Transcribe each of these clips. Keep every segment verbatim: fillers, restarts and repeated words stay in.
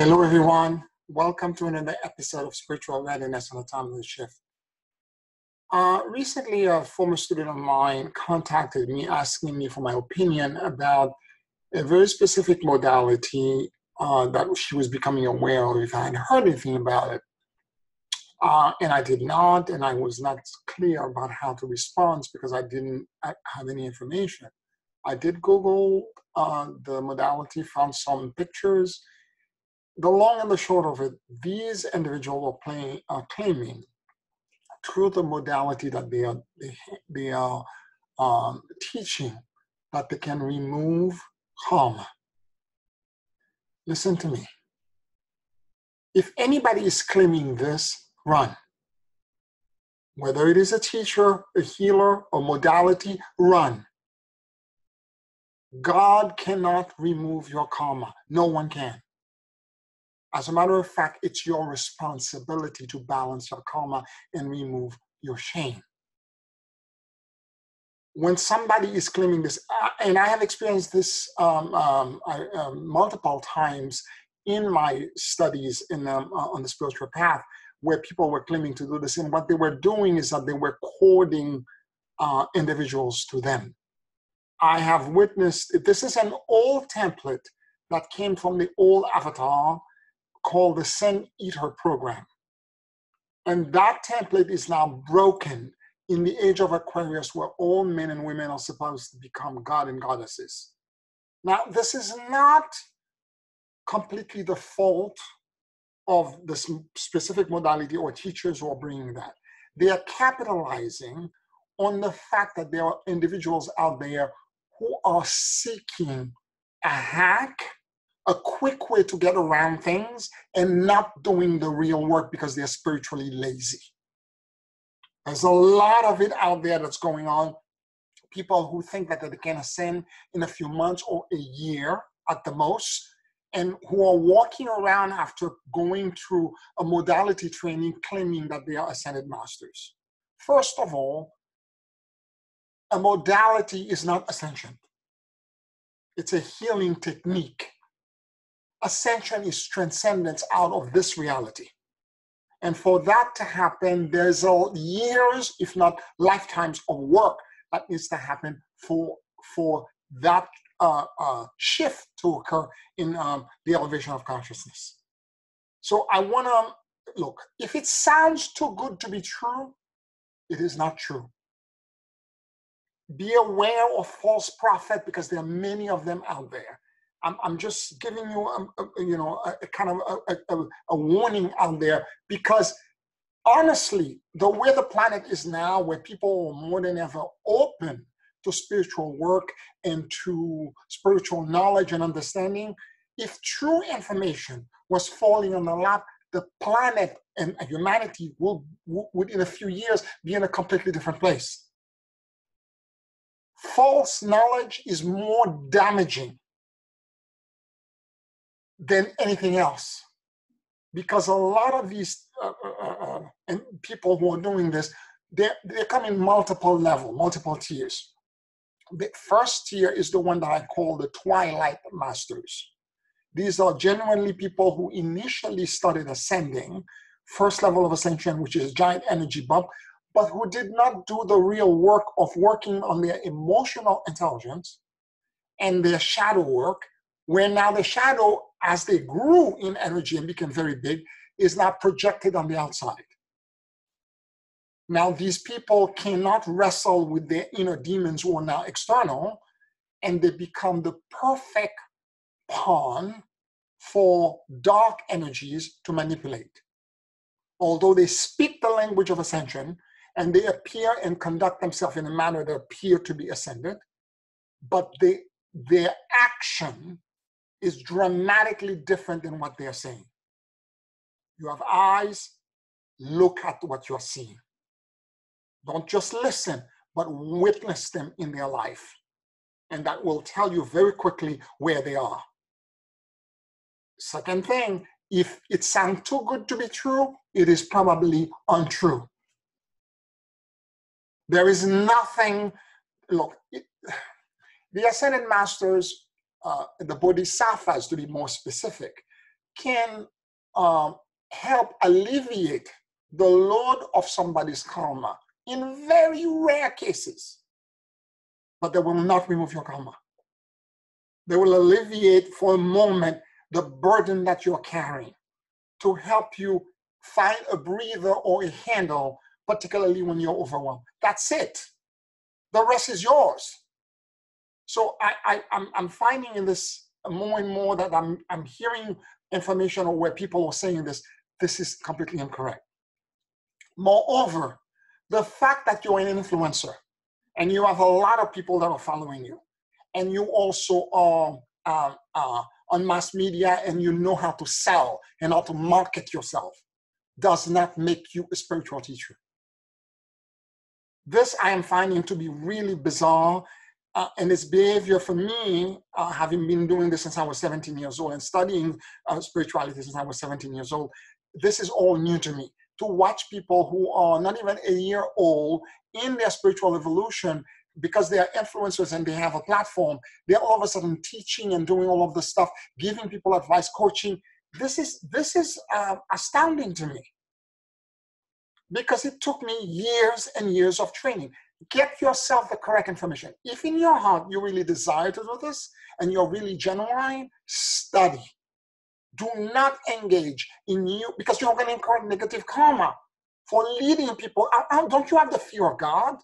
Hello everyone, welcome to another episode of Spiritual Readiness on the Time of the Shift. Uh, recently a former student of mine contacted me asking me for my opinion about a very specific modality uh, that she was becoming aware of if I had heard anything about it. Uh, and I did not, and I was not clear about how to respond because I didn't have any information. I did Google uh, the modality, found some pictures. The long and the short of it, these individuals are, playing, are claiming through the modality that they are, they, they are um, teaching that they can remove karma. Listen to me. If anybody is claiming this, run. Whether it is a teacher, a healer, or modality, run. God cannot remove your karma. No one can. As a matter of fact, it's your responsibility to balance your karma and remove your shame. When somebody is claiming this, and I have experienced this um, um, I, uh, multiple times in my studies in the, uh, on the spiritual path, where people were claiming to do this, and what they were doing is that they were coding uh, individuals to them. I have witnessed, this is an old template that came from the old avatar, called the Send Eater Program. And that template is now broken in the age of Aquarius, where all men and women are supposed to become god and goddesses. Now, this is not completely the fault of this specific modality or teachers who are bringing that. They are capitalizing on the fact that there are individuals out there who are seeking a hack, a quick way to get around things, and not doing the real work because they're spiritually lazy. There's a lot of it out there that's going on. People who think that they can ascend in a few months or a year at the most, and who are walking around after going through a modality training claiming that they are Ascended Masters. First of all, a modality is not ascension. It's a healing technique. Ascension is transcendence out of this reality. And for that to happen, there's years, if not lifetimes of work that needs to happen for, for that uh, uh, shift to occur in um, the elevation of consciousness. So I want to look, if it sounds too good to be true, it is not true. Be aware of false prophets because there are many of them out there. I'm, I'm just giving you, a, a, you know, a, a kind of a, a, a warning out there because, honestly, the way the planet is now, where people are more than ever open to spiritual work and to spiritual knowledge and understanding, if true information was falling on the lap, the planet and humanity would, would in a few years be in a completely different place. False knowledge is more damaging than anything else, because a lot of these uh, uh, uh, and people who are doing this, they they come in multiple level, multiple tiers. The first tier is the one that I call the Twilight Masters. These are genuinely people who initially started ascending, first level of ascension, which is a giant energy bump, but who did not do the real work of working on their emotional intelligence and their shadow work. Where now the shadow, as they grew in energy and became very big, is now projected on the outside. Now these people cannot wrestle with their inner demons who are now external, and they become the perfect pawn for dark energies to manipulate. Although they speak the language of ascension, and they appear and conduct themselves in a manner that appear to be ascended, but they, their action is dramatically different than what they are saying. You have eyes, look at what you're seeing. Don't just listen, but witness them in their life. And that will tell you very quickly where they are. Second thing, if it sounds too good to be true, it is probably untrue. There is nothing, look, it, the Ascended Masters, Uh, the Bodhisattvas, to be more specific, can um, help alleviate the load of somebody's karma in very rare cases, but they will not remove your karma. They will alleviate for a moment the burden that you're carrying to help you find a breather or a handle, particularly when you're overwhelmed. That's it. The rest is yours. So I, I, I'm, I'm finding in this more and more that I'm, I'm hearing information or where people are saying this, this is completely incorrect. Moreover, the fact that you're an influencer and you have a lot of people that are following you, and you also are uh, uh, on mass media and you know how to sell and how to market yourself, does not make you a spiritual teacher. This I am finding to be really bizarre, uh, and this behavior for me, uh, having been doing this since I was seventeen years old and studying uh, spirituality since I was seventeen years old, this is all new to me. To watch people who are not even a year old in their spiritual evolution, because they are influencers and they have a platform, they're all of a sudden teaching and doing all of this stuff, giving people advice, coaching. This is, this is uh, astounding to me, because it took me years and years of training. Get yourself the correct information. If in your heart you really desire to do this and you're really genuine, study. Do not engage in you, because you're going to incur negative karma for leading people. I, I, don't you have the fear of God?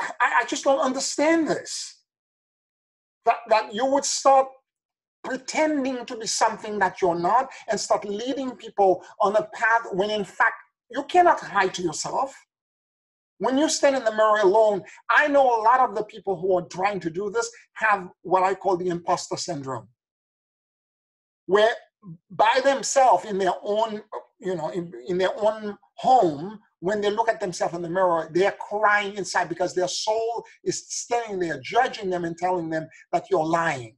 I, I just don't understand this. That, that you would start pretending to be something that you're not and start leading people on a path when in fact you cannot hide to yourself. When you stand in the mirror alone, I know a lot of the people who are trying to do this have what I call the imposter syndrome, where by themselves in their own, you know, in, in their own home, when they look at themselves in the mirror, they are crying inside because their soul is standing there, judging them and telling them that you're lying.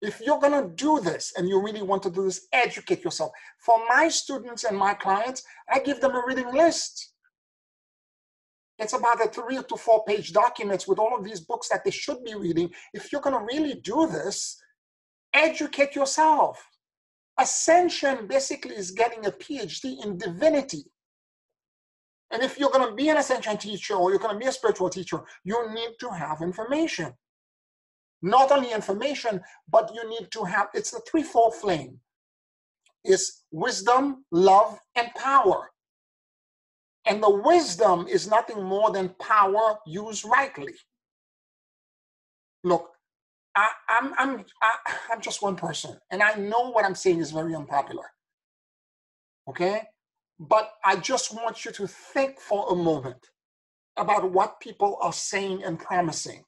If you're going to do this and you really want to do this, educate yourself. For my students and my clients, I give them a reading list. It's about a three to four page documents with all of these books that they should be reading. If you're going to really do this, educate yourself. Ascension basically is getting a PhD in divinity. And if you're going to be an ascension teacher or you're going to be a spiritual teacher, you need to have information. Not only information, but you need to have, it's the threefold flame. It's wisdom, love, and power. And the wisdom is nothing more than power used rightly. Look, I, I'm, I'm, I, I'm just one person, and I know what I'm saying is very unpopular, okay? But I just want you to think for a moment about what people are saying and promising.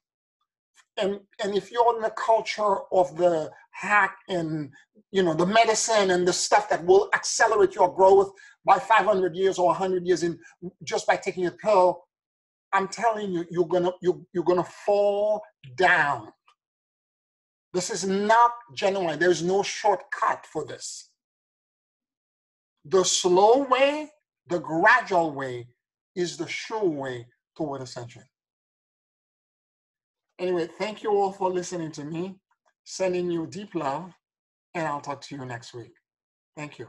And, and if you're in the culture of the hack and, you know, the medicine and the stuff that will accelerate your growth by five hundred years or one hundred years in just by taking a pill, I'm telling you, you're gonna, you, you're gonna fall down. This is not genuine. There's no shortcut for this. The slow way, the gradual way is the sure way toward ascension. Anyway, thank you all for listening to me, sending you deep love, and I'll talk to you next week. Thank you.